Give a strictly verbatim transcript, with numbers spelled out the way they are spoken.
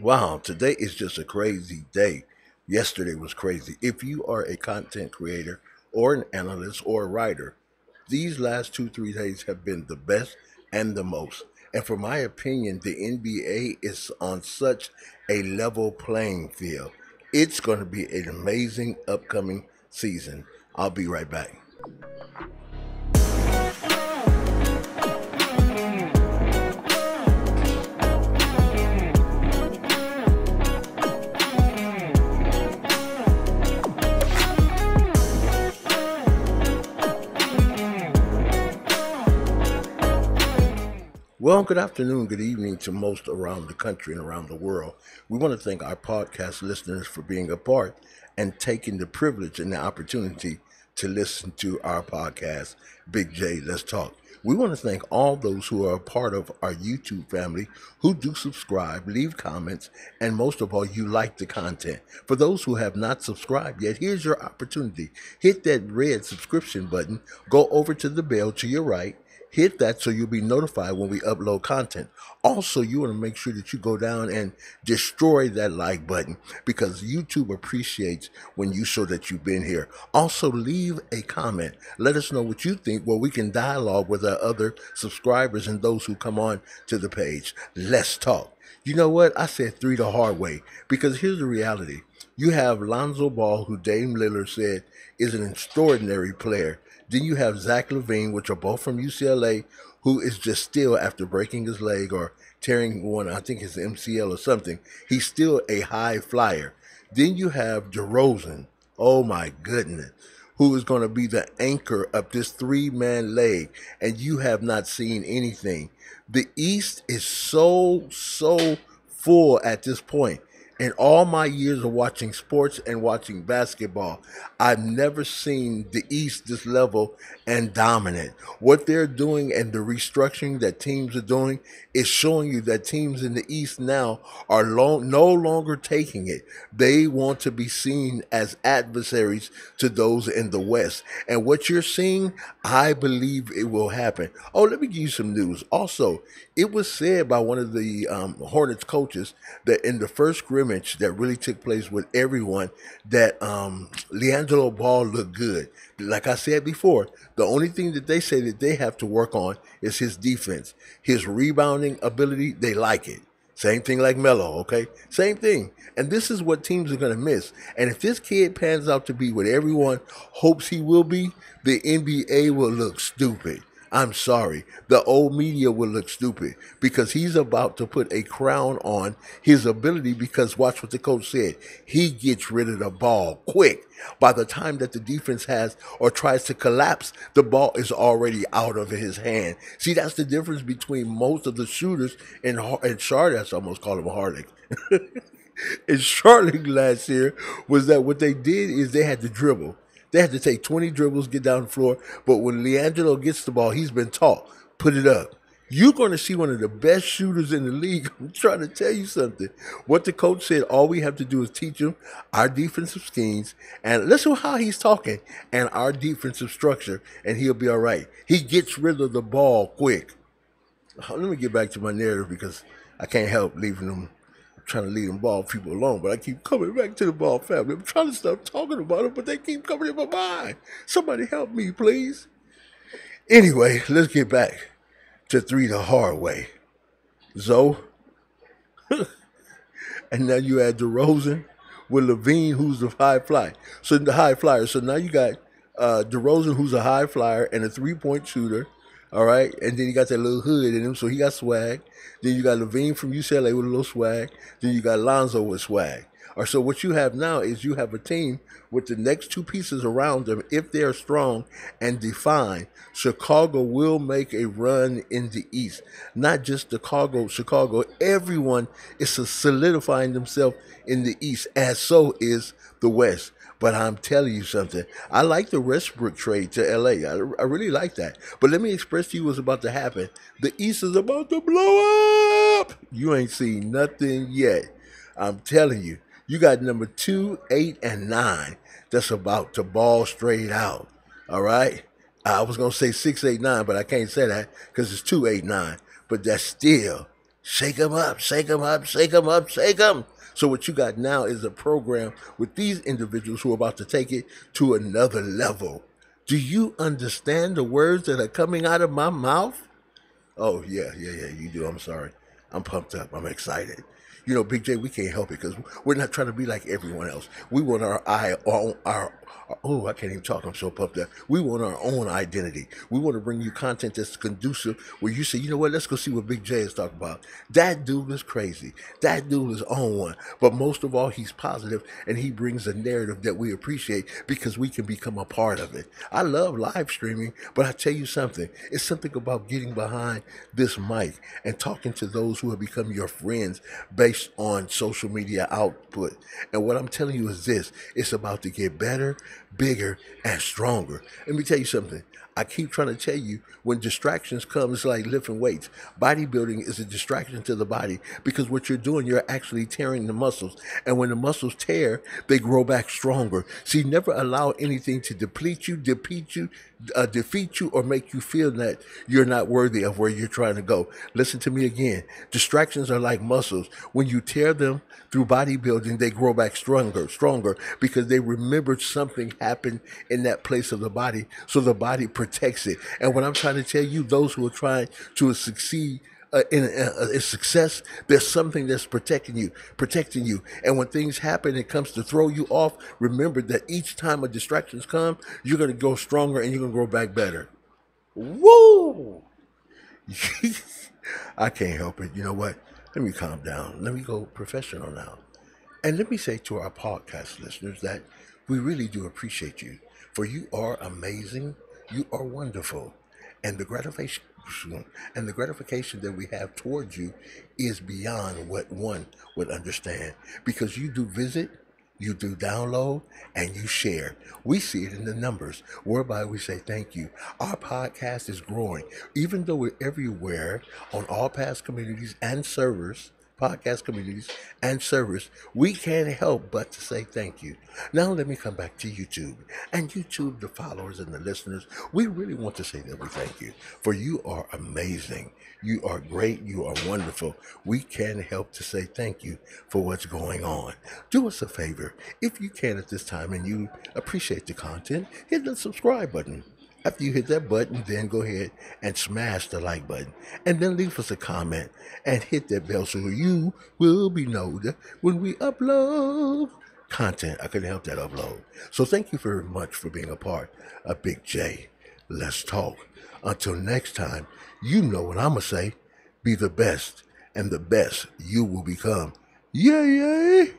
Wow, today is just a crazy day. Yesterday was crazy. If you are a content creator or an analyst or a writer, these last two, three days have been the best and the most. And for my opinion, the N B A is on such a level playing field. It's going to be an amazing upcoming season. I'll be right back. Well, good afternoon, good evening to most around the country and around the world. We want to thank our podcast listeners for being a part and taking the privilege and the opportunity to listen to our podcast, Big Jay Let's Talk. We want to thank all those who are a part of our YouTube family, who do subscribe, leave comments, and most of all, you like the content. For those who have not subscribed yet, here's your opportunity. Hit that red subscription button, go over to the bell to your right, hit that so you'll be notified when we upload content. Also, you want to make sure that you go down and destroy that like button because YouTube appreciates when you show that you've been here. Also, leave a comment. Let us know what you think where we can dialogue with our other subscribers and those who come on to the page. Let's talk. You know what? I said three the hard way because here's the reality. You have Lonzo Ball, who Dame Lillard said is an extraordinary player. Then you have Zach LaVine, which are both from U C L A, who is just still, after breaking his leg or tearing one, I think it's M C L or something, he's still a high flyer. Then you have DeRozan, oh my goodness, who is going to be the anchor of this three-man leg, and you have not seen anything. The East is so, so full at this point. In all my years of watching sports and watching basketball, I've never seen the East this level and dominant. What they're doing and the restructuring that teams are doing is showing you that teams in the East now are long, no longer taking it. They want to be seen as adversaries to those in the West. And what you're seeing, I believe it will happen. Oh, let me give you some news. Also, it was said by one of the um, Hornets coaches that in the first group that really took place with everyone that um, LeAngelo Ball looked good. Like I said before, the only thing that they say that they have to work on is his defense. His rebounding ability, they like it. Same thing like Melo, okay? Same thing. And this is what teams are going to miss. And if this kid pans out to be what everyone hopes he will be, the N B A will look stupid. I'm sorry, the old media will look stupid because he's about to put a crown on his ability because watch what the coach said. He gets rid of the ball quick. By the time that the defense has or tries to collapse, the ball is already out of his hand. See, that's the difference between most of the shooters and, and Charlotte, that's almost called him a harlot. In Charlotte last year was that what they did is they had to dribble. They had to take twenty dribbles, get down the floor. But when LeAngelo gets the ball, he's been taught, put it up. You're going to see one of the best shooters in the league. I'm trying to tell you something. What the coach said, all we have to do is teach him our defensive schemes. And listen how he's talking and our defensive structure, and he'll be all right. He gets rid of the ball quick. Let me get back to my narrative because I can't help leaving them. Trying to leave them ball people alone, but I keep coming back to the ball family. I'm trying to stop talking about it, but they keep coming in my mind. Somebody help me, please. Anyway, let's get back to three the hard way. Zoe. And now you add DeRozan with LaVine, who's the high flyer. So the high flyer. So now you got uh, DeRozan, who's a high flyer and a three-point shooter. All right, and then he got that little hood in him, so he got swag. Then you got LaVine from U C L A with a little swag. Then you got Lonzo with swag. All right, so what you have now is you have a team with the next two pieces around them. If they are strong and defined, Chicago will make a run in the East. Not just Chicago, Chicago. Everyone is solidifying themselves in the East, as so is the West. But I'm telling you something. I like the Westbrook trade to L A. I, I really like that. But let me express to you what's about to happen. The East is about to blow up. You ain't seen nothing yet. I'm telling you. You got number two, eight, and nine that's about to ball straight out. All right? I was going to say six, eight, nine, but I can't say that because it's two, eight, nine. But that's still Shake them up, shake them up, shake them up, shake them. So what you got now is a program with these individuals who are about to take it to another level. Do you understand the words that are coming out of my mouth? Oh, yeah, yeah, yeah, you do. I'm sorry. I'm pumped up. I'm excited. You know, Big J, we can't help it because we're not trying to be like everyone else. We want our eye on our, our, oh, I can't even talk. I'm so pumped up. We want our own identity. We want to bring you content that's conducive where you say, you know what, let's go see what Big J is talking about. That dude is crazy. That dude is on one. But most of all, he's positive and he brings a narrative that we appreciate because we can become a part of it. I love live streaming, but I tell you something, it's something about getting behind this mic and talking to those who have become your friends based on social media output. And what I'm telling you is this, it's about to get better, bigger, and stronger. Let me tell you something. I keep trying to tell you, when distractions come, it's like lifting weights. Bodybuilding is a distraction to the body because what you're doing, you're actually tearing the muscles. And when the muscles tear, they grow back stronger. So you never allow anything to deplete you, defeat you, uh, defeat you, or make you feel that you're not worthy of where you're trying to go. Listen to me again. Distractions are like muscles. When you tear them through bodybuilding, they grow back stronger, stronger because they remembered something happened in that place of the body. So the body protects it. And what I'm trying to tell you, those who are trying to succeed uh, in, uh, in success, there's something that's protecting you, protecting you. And when things happen, it comes to throw you off. Remember that each time a distractions come, you're going to go stronger and you're going to grow back better. Woo! I can't help it. You know what? Let me calm down. Let me go professional now. And let me say to our podcast listeners that we really do appreciate you, for you are amazing. You are wonderful, and the gratification and the gratification that we have towards you is beyond what one would understand, because you do visit, you do download, and you share. We see it in the numbers, whereby we say thank you. Our podcast is growing. Even though we're everywhere on all past communities and servers, podcast communities and service, we can't help but to say thank you. Now let me come back to YouTube. And YouTube, the followers and the listeners, we really want to say that we thank you, for you are amazing. You are great. You are wonderful. We can't help to say thank you for what's going on. Do us a favor. If you can at this time and you appreciate the content, hit the subscribe button. After you hit that button, then go ahead and smash the like button. And then leave us a comment and hit that bell so you will be notified when we upload content. I couldn't help that upload. So thank you very much for being a part of Big J Let's Talk. Until next time, you know what I'm going to say. Be the best, and the best you will become. Yay!